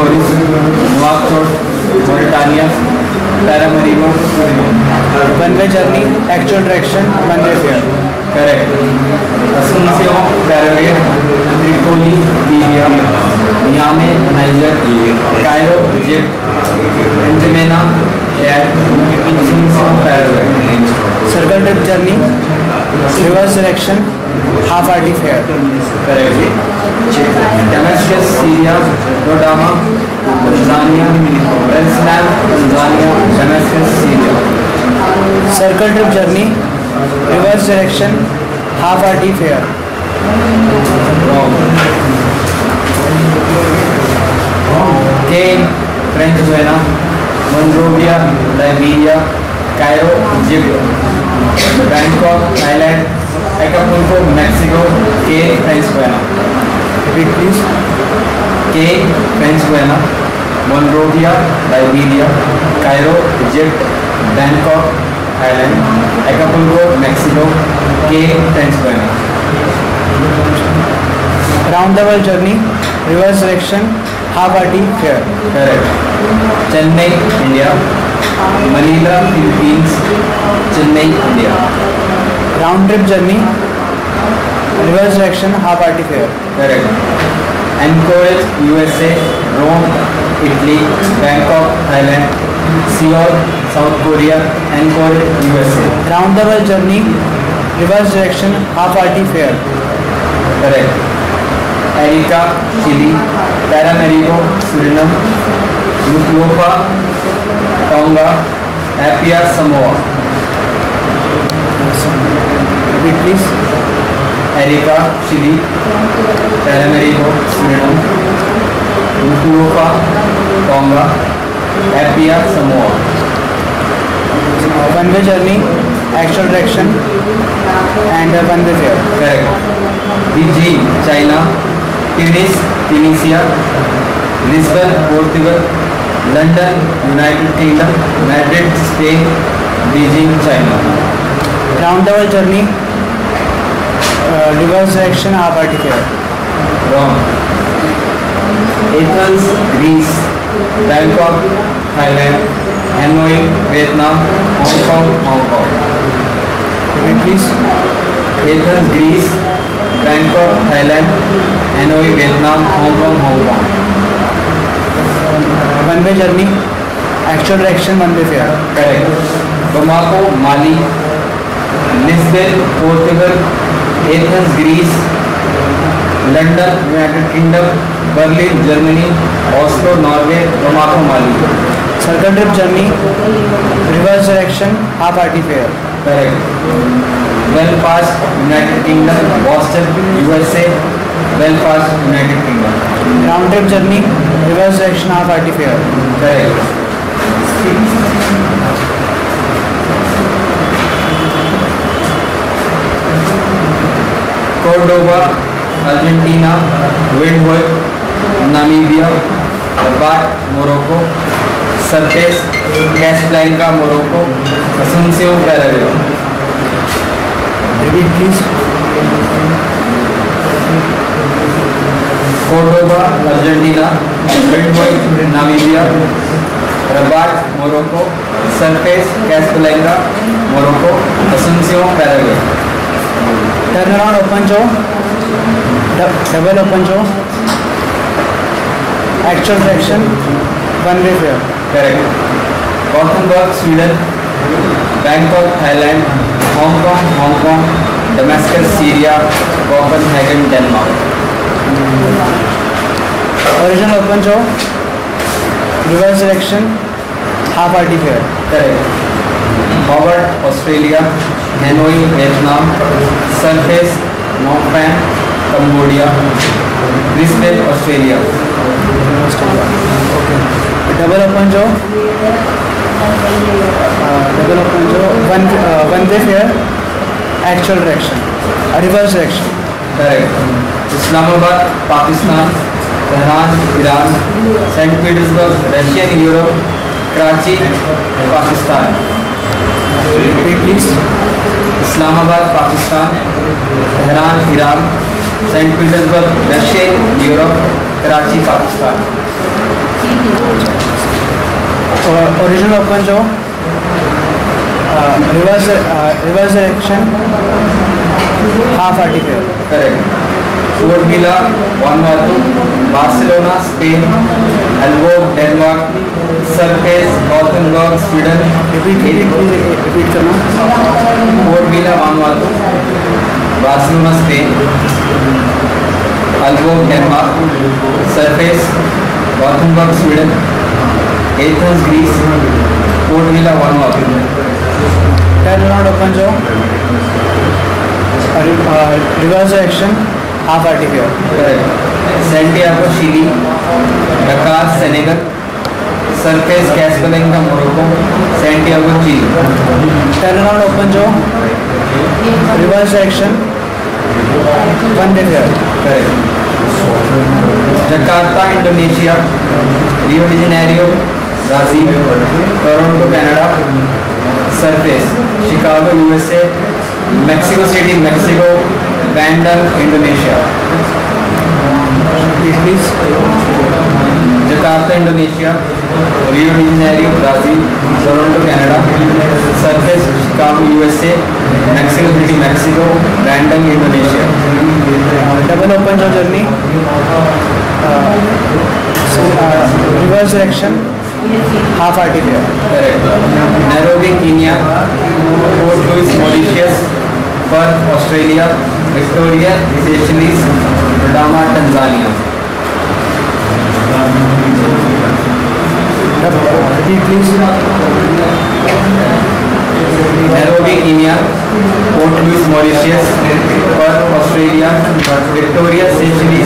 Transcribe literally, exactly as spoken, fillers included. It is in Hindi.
गोरिस, Nawabgarh, Mauritania, Paramaribo, one way journey, actual direction, one way fare, correct, Asuncion, Paraguay, Tripoli, Libya, Niamey, Niger, Cairo, Egypt, Ndjamena, circle trip journey, reverse direction, half RT fare, correctly, Damascus, Syria, Dodoma, Tanzania, Westland, Tanzania, Damascus, Syria, circle trip journey, reverse direction, half RT fare, Cayenne, French Guiana, Mongolia, Liberia, Cairo, Egypt, Bangkok, Thailand, Acapulco, Mexico, Cayenne French Guiana, repeat please, Cayenne French Guiana, Mongolia, Liberia, Cairo, Egypt, Bangkok, Thailand, Acapulco, Mexico, Cayenne French Guiana. Round the world journey, reverse direction, half RT fare, correct, Chennai India, Manila Philippines, Chennai India, round trip journey, reverse direction, half RT fare, correct, Anchorage USA, Rome Italy, Bangkok Thailand, Seoul South Korea, Anchorage USA, round the world journey, reverse direction, half RT fare, correct, Arica Chile, Paramaribo Suriname, Nuku'alofa Tonga, Apia Samoa, please, Arica Chile, Paramaribo Suriname, Nuku'alofa Tonga, Apia Samoa, one way journey, actual direction and one way fare, correct, Beijing China, Tunis Tunisia, Lisbon Portugal, London United Kingdom, Madrid Spain, Beijing China, round the world journey, reverse direction, half RT fare, wrong, Athens Greece, Bangkok Thailand, Hanoi Vietnam, Hong Kong Hong Kong, please, Athens Greece, Bangkok Thailand, Hanoi Vietnam, Hong Kong Hong Kong, one way journey, actual direction, one way fare, correct, Bamako Mali, Lisbon Portugal, Athens Greece, London United Kingdom, Berlin Germany, Oslo Norway, Bamako Mali, circle trip journey, reverse direction, half RT fare, correct, Belfast United Kingdom, Boston USA, Belfast United Kingdom, round trip journey, reverse direction, half RT fare, correct, Cordoba Argentina, Windhoek Namibia, Rabat Morocco, surface Casablanca Morocco, Asuncion Paraguay, repeat please, Cordoba Argentina, Windhoek Namibia, Rabat Morocco, surface Casablanca Morocco, Asuncion Paraguay, turn around open jaw, double open jaw, actual direction, one way fare, correct, Gothenburg Sweden, Bangkok Thailand, Hong Kong Hong Kong, Damascus Syria, Copenhagen Denmark, original open jaw, reverse direction, half RT fare, correct, Hobart Australia, Hanoi Vietnam, surface नॉर्थमैन Cambodia, Brisbane Australia, double open jaw, double open jaw, one one way fare, actual direction, reverse direction, correct, Islamabad Pakistan, Tehran Iran, Saint Petersburg Russian Europe, Karachi Pakistan, please, Islamabad Pakistan, Tehran Iran, Saint Petersburg Russian Europe, Karachi Pakistan, uh, original open jaw, uh, reverse, uh, reverse direction, half article. Correct. Fort Vila, Vanuatu, Barcelona, Spain, Alborg, Denmark, Surface, Gothenburg, Sweden. Repeat, repeat, repeat, Fort Vila, Vanuatu, Barcelona, Spain, Alborg, Denmark, Surface, Gothenburg, Sweden, Athens, Greece, Fort Vila, Vanuatu. Turn around, open jaw. Uh, reverse direction, half article. Correct. Santiago, Chile, Dakar, Senegal, Surface, Casablanca, Morocco, Santiago, Chile. Turn around, open jaw. Reverse direction, one finger. Correct. Jakarta, Indonesia, Rio de Janeiro, Brazil, Toronto, Canada, Surface, Chicago, U S A, Mexico City, Mexico, Bandung, Indonesia. Please, Jakarta, Indonesia, Rio de Janeiro, Brazil, Toronto, Canada, Surface, Chicago, U S A, Mexico City, Mexico, Bandung, Indonesia. Double open jaw journey, uh, so, uh, reverse direction, half article. Correct. Nairobi, Kenya, Port Louis, Mauritius, Perth, Australia, Victoria, Seychelles, Dodoma, Tanzania. Nairobi, Kenya, Port Louis, Mauritius, Perth, Australia, Victoria, Seychelles.